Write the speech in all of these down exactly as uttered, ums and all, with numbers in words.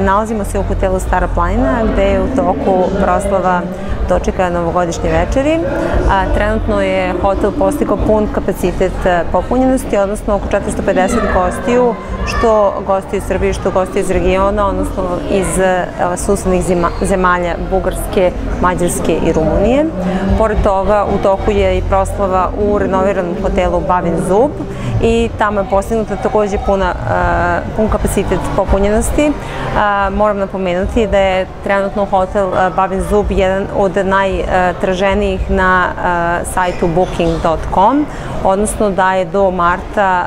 Nalazimo se u hotelu Stara Planina gde je u toku proslava dočeka novogodišnje večeri. Trenutno je hotel postigao pun kapacitet popunjenosti, odnosno oko četiristo pedeset gostiju, što gosti iz Srbije, što gosti iz regiona, odnosno iz susednih zemalja Bugarske, Mađarske i Rumunije. Pored toga, u toku je i proslava u renoviranom hotelu Babin zub i tamo je postignuta takođe pun kapacitet popunjenosti. Moram napomenuti da je trenutno hotel Babin zub jedan od najtraženijih na sajtu booking dot com, odnosno da je do marta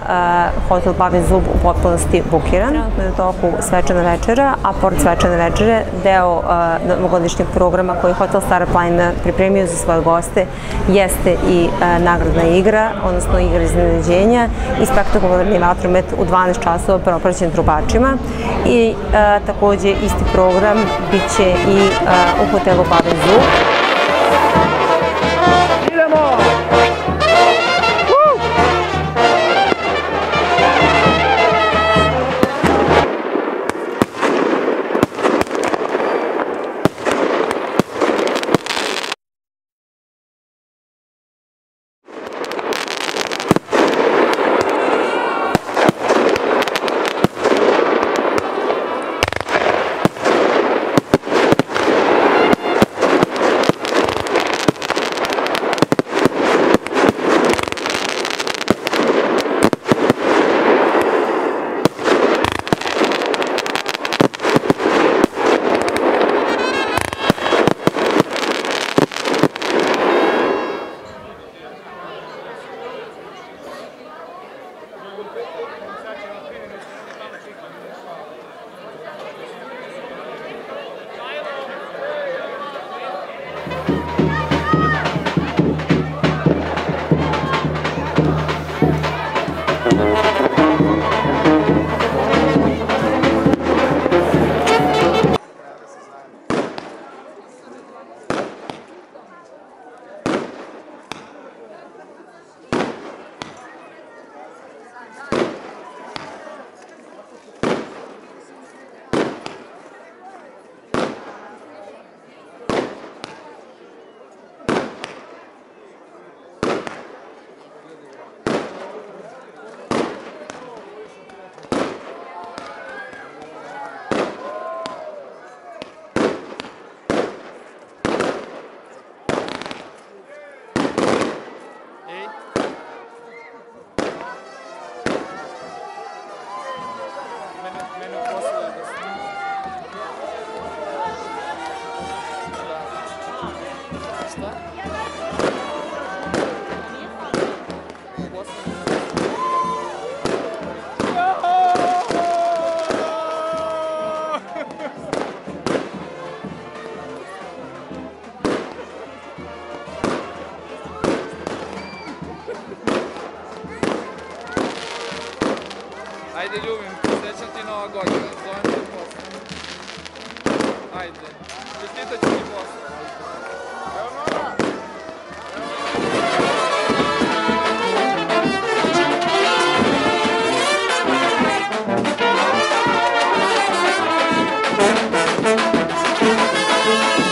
hotel Babin zub u potpunosti bukiran. Trenutno je u toku svečana večera, a pored svečane večere deo novogodišnjeg programa koji hotel Stara Planina pripremio za svoje goste jeste i nagradna igra, odnosno igra iznenađenja i spektakularni vatromet u dvanaest časova propraćen trubačima i takođe isti program bit će i u hotelu Babin zub. Ajde, ljubim, srećam ti Nova godina, zovem te posle. Ajde, čestitat ću ti posle. Evo mora! We'll be right back.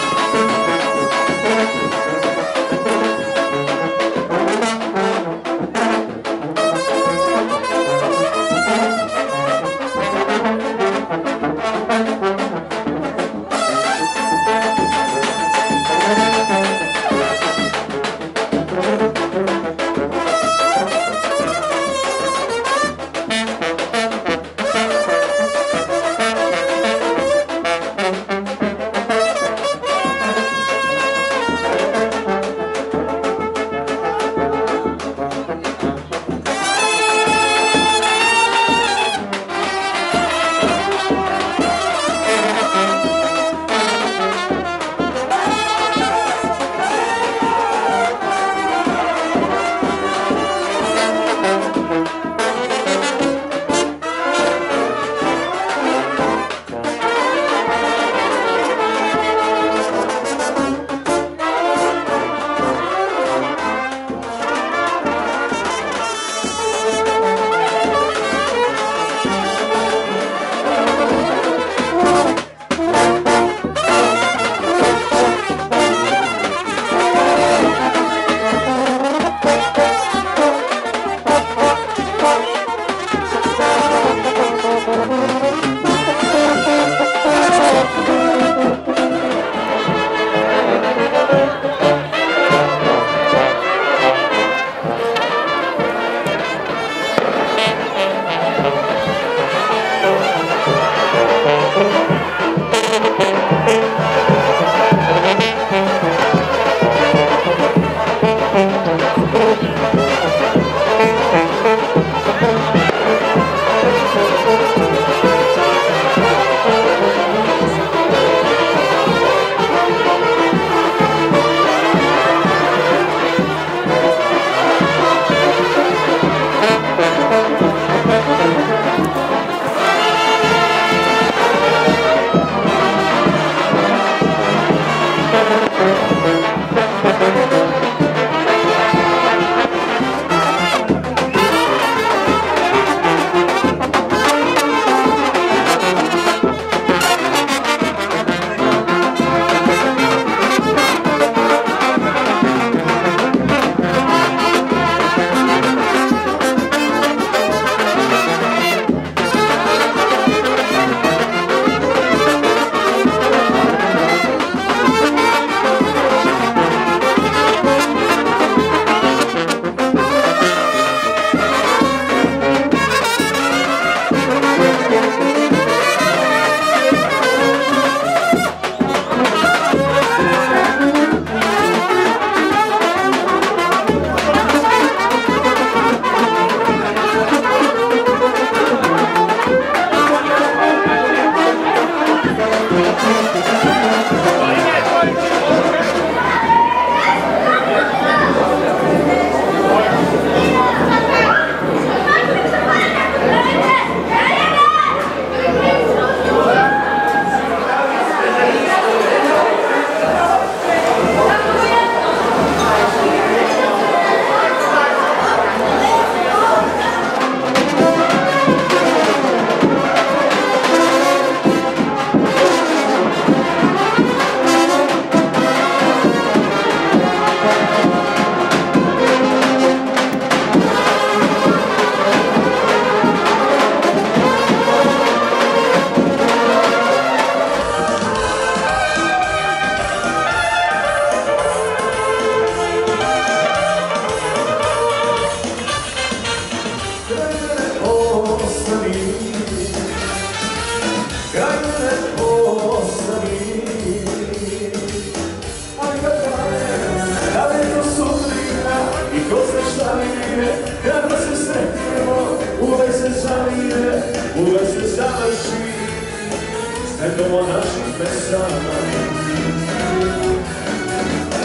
Sjećamo naših pesama,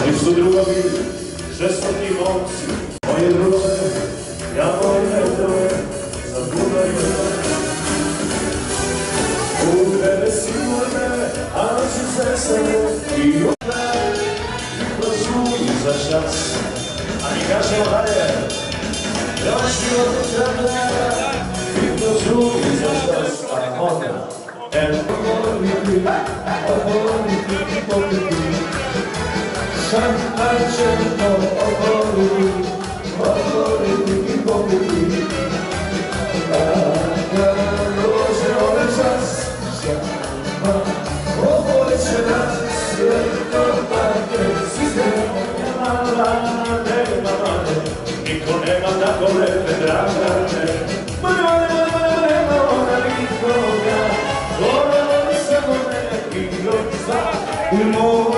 oni su drugovi, žestoti momci, moje druge, ja moje tvoje, zabudaju me. U tebe sigurne, a noći sve samo, i uvek, i prožuji za čas. A mi kažemo dalje, da u životu treba, i prožuji za čas, a onda. And I'm going to be, I'm going to be, I'm going to be. Sometimes I'm going to be, I'm going to be, I'm going to be. I'm going to lose all the chance. Oh, all the chance. Don't forget the system. Nema lana, nema mane. Niko nema tako lepe dragane. Mane, mane, mane, mane, ona nikoga. We're more.